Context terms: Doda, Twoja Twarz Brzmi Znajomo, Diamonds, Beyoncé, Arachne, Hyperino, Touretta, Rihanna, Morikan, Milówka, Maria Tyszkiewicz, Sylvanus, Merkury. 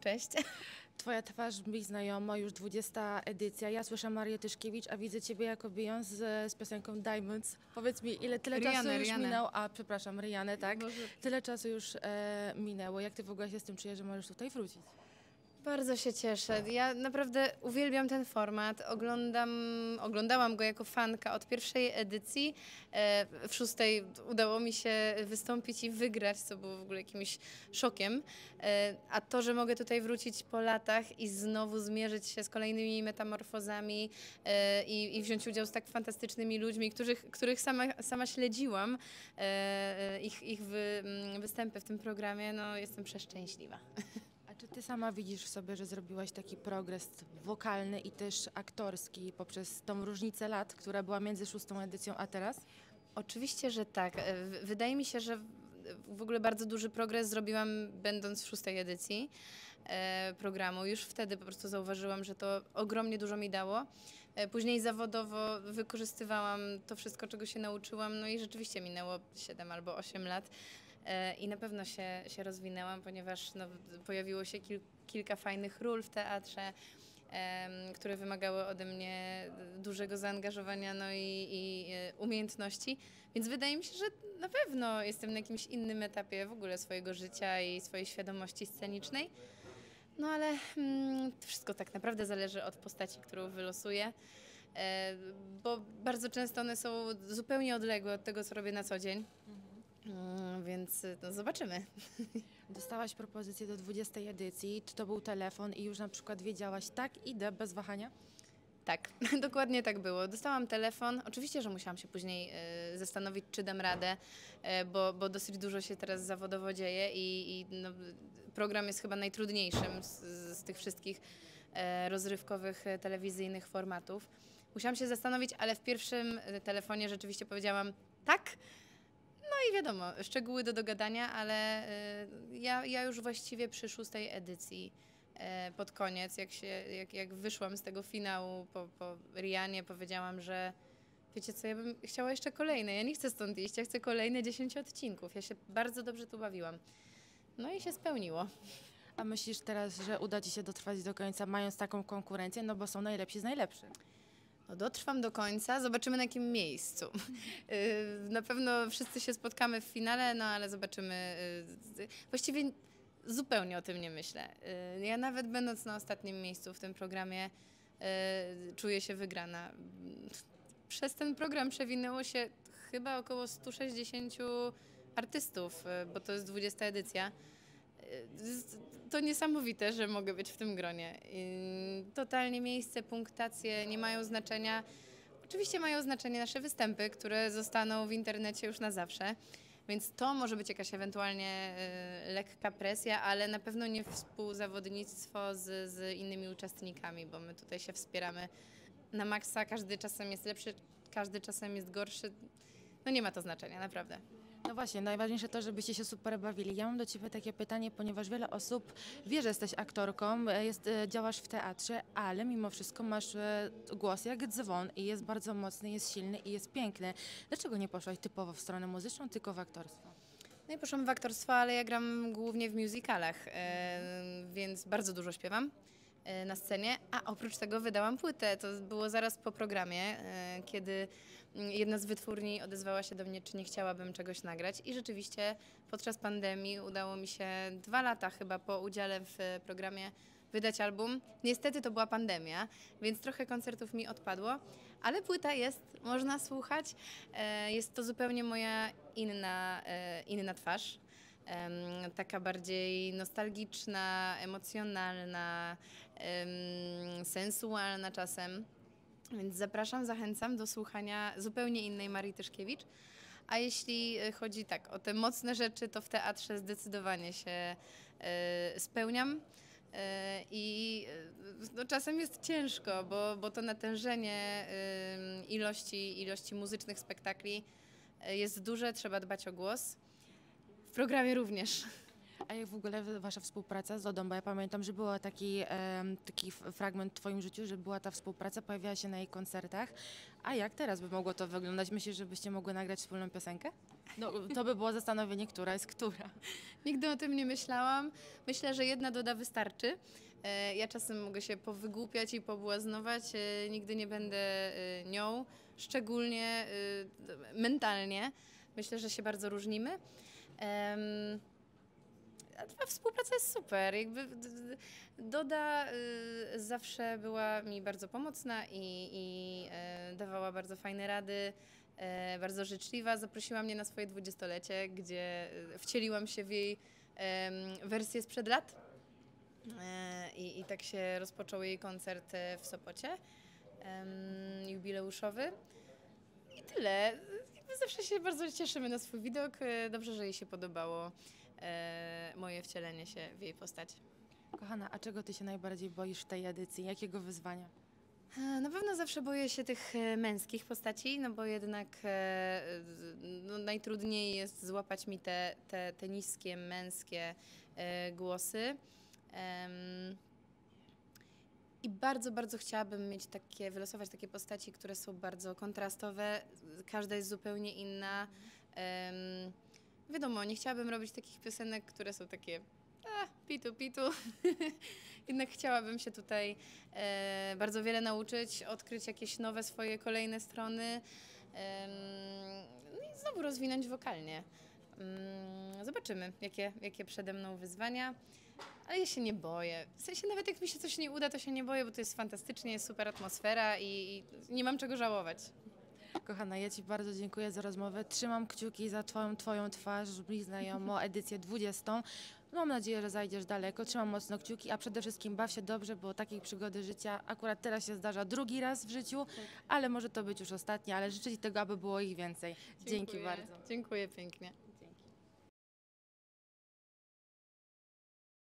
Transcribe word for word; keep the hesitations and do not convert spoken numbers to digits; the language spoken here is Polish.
Cześć. Twoja twarz brzmi znajomo, już dwudziesta edycja. Ja słyszę Marię Tyszkiewicz, a widzę ciebie jako Beyoncé z, z piosenką Diamonds. Powiedz mi, ile tyle Rihanna, czasu już Rihanna. minęło, a przepraszam, Rihanna, tak? Boże. Tyle czasu już e, minęło. Jak ty w ogóle się z tym czujesz, że możesz tutaj wrócić? Bardzo się cieszę. Ja naprawdę uwielbiam ten format. Oglądam, oglądałam go jako fanka od pierwszej edycji. W szóstej udało mi się wystąpić i wygrać, co było w ogóle jakimś szokiem. A to, że mogę tutaj wrócić po latach i znowu zmierzyć się z kolejnymi metamorfozami i, i wziąć udział z tak fantastycznymi ludźmi, których, których sama, sama śledziłam, ich, ich wy, występy w tym programie, no jestem przeszczęśliwa. Czy ty sama widzisz w sobie, że zrobiłaś taki progres wokalny i też aktorski poprzez tą różnicę lat, która była między szóstą edycją a teraz? Oczywiście, że tak. Wydaje mi się, że w ogóle bardzo duży progres zrobiłam, będąc w szóstej edycji programu. Już wtedy po prostu zauważyłam, że to ogromnie dużo mi dało. Później zawodowo wykorzystywałam to wszystko, czego się nauczyłam, no i rzeczywiście minęło siedem albo osiem lat. I na pewno się, się rozwinęłam, ponieważ no, pojawiło się kil, kilka fajnych ról w teatrze, em, które wymagały ode mnie dużego zaangażowania no i, i umiejętności. Więc wydaje mi się, że na pewno jestem na jakimś innym etapie w ogóle swojego życia i swojej świadomości scenicznej. No ale mm, to wszystko tak naprawdę zależy od postaci, którą wylosuję, e, bo bardzo często one są zupełnie odległe od tego, co robię na co dzień. Mm, więc no, zobaczymy. Dostałaś propozycję do dwudziestej edycji. Czy to był telefon i już na przykład wiedziałaś, tak, idę bez wahania? Tak, dokładnie tak było. Dostałam telefon. Oczywiście, że musiałam się później y, zastanowić, czy dam radę, y, bo, bo dosyć dużo się teraz zawodowo dzieje i, i no, program jest chyba najtrudniejszym z, z tych wszystkich y, rozrywkowych, y, telewizyjnych formatów. Musiałam się zastanowić, ale w pierwszym telefonie rzeczywiście powiedziałam tak. No i wiadomo, szczegóły do dogadania, ale y, ja, ja już właściwie przy szóstej edycji y, pod koniec, jak, się, jak, jak wyszłam z tego finału po, po Rihannie, powiedziałam, że wiecie co, ja bym chciała jeszcze kolejne, ja nie chcę stąd iść, ja chcę kolejne dziesięć odcinków, ja się bardzo dobrze tu bawiłam. No i się spełniło. A myślisz teraz, że uda ci się dotrwać do końca, mając taką konkurencję, no bo są najlepsi z najlepszych? No dotrwam do końca, zobaczymy na jakim miejscu. Na pewno wszyscy się spotkamy w finale, no ale zobaczymy. Właściwie zupełnie o tym nie myślę. Ja nawet będąc na ostatnim miejscu w tym programie, czuję się wygrana. Przez ten program przewinęło się chyba około stu sześćdziesięciu artystów, bo to jest dwudziesta edycja. To niesamowite, że mogę być w tym gronie. Totalnie miejsce, punktacje nie mają znaczenia. Oczywiście mają znaczenie nasze występy, które zostaną w internecie już na zawsze, więc to może być jakaś ewentualnie lekka presja, ale na pewno nie współzawodnictwo z, z innymi uczestnikami, bo my tutaj się wspieramy na maksa. Każdy czasem jest lepszy, każdy czasem jest gorszy. No nie ma to znaczenia, naprawdę. No właśnie, najważniejsze to, żebyście się super bawili. Ja mam do ciebie takie pytanie, ponieważ wiele osób wie, że jesteś aktorką, jest, działasz w teatrze, ale mimo wszystko masz głos jak dzwon i jest bardzo mocny, jest silny i jest piękny. Dlaczego nie poszłaś typowo w stronę muzyczną, tylko w aktorstwo? No i poszłam w aktorstwo, ale ja gram głównie w musicalach, więc bardzo dużo śpiewam na scenie, a oprócz tego wydałam płytę. To było zaraz po programie, kiedy jedna z wytwórni odezwała się do mnie, czy nie chciałabym czegoś nagrać i rzeczywiście podczas pandemii udało mi się dwa lata chyba po udziale w programie wydać album. Niestety to była pandemia, więc trochę koncertów mi odpadło, ale płyta jest, można słuchać. Jest to zupełnie moja inna, inna twarz. Um, taka bardziej nostalgiczna, emocjonalna, um, sensualna czasem. Więc zapraszam, zachęcam do słuchania zupełnie innej Marii Tyszkiewicz. A jeśli chodzi tak o te mocne rzeczy, to w teatrze zdecydowanie się y, spełniam. I no, czasem jest ciężko, bo, bo to natężenie y, ilości, ilości muzycznych spektakli jest duże, trzeba dbać o głos. W programie również. A jak w ogóle wasza współpraca z Dodą? Bo ja pamiętam, że był taki, taki fragment w twoim życiu, że była ta współpraca, pojawiała się na jej koncertach. A jak teraz by mogło to wyglądać? Myślisz, żebyście mogły nagrać wspólną piosenkę? No, to by było zastanowienie, która jest która. Nigdy o tym nie myślałam. Myślę, że jedna Doda wystarczy. Ja czasem mogę się powygłupiać i pobłaznować. Nigdy nie będę nią, szczególnie mentalnie. Myślę, że się bardzo różnimy. A współpraca jest super. Jakby Doda zawsze była mi bardzo pomocna i, i dawała bardzo fajne rady, bardzo życzliwa. Zaprosiła mnie na swoje dwudziestolecie, gdzie wcieliłam się w jej wersję sprzed lat i, i tak się rozpoczął jej koncert w Sopocie, jubileuszowy. I tyle. My zawsze się bardzo cieszymy na swój widok. Dobrze, że jej się podobało e, moje wcielenie się w jej postać. Kochana, a czego ty się najbardziej boisz w tej edycji? Jakiego wyzwania? E, na pewno zawsze boję się tych męskich postaci, no bo jednak e, no, najtrudniej jest złapać mi te, te, te niskie, męskie e, głosy. E, I bardzo, bardzo chciałabym mieć takie, wylosować takie postaci, które są bardzo kontrastowe, każda jest zupełnie inna. Um, wiadomo, nie chciałabym robić takich piosenek, które są takie a, pitu, pitu. Jednak chciałabym się tutaj e, bardzo wiele nauczyć, odkryć jakieś nowe swoje kolejne strony e, no i znowu rozwinąć wokalnie. Um, zobaczymy, jakie, jakie przede mną wyzwania. Ale ja się nie boję. W sensie nawet jak mi się coś nie uda, to się nie boję, bo to jest fantastycznie, jest super atmosfera i, i nie mam czego żałować. Kochana, ja ci bardzo dziękuję za rozmowę. Trzymam kciuki za twoją, twoją twarz brzmi znajomo, edycję dwudziestą. Mam nadzieję, że zajdziesz daleko. Trzymam mocno kciuki, a przede wszystkim baw się dobrze, bo takiej przygody życia akurat teraz się zdarza drugi raz w życiu, ale może to być już ostatnie, ale życzę ci tego, aby było ich więcej. Dziękuję. Dzięki bardzo. Dziękuję pięknie.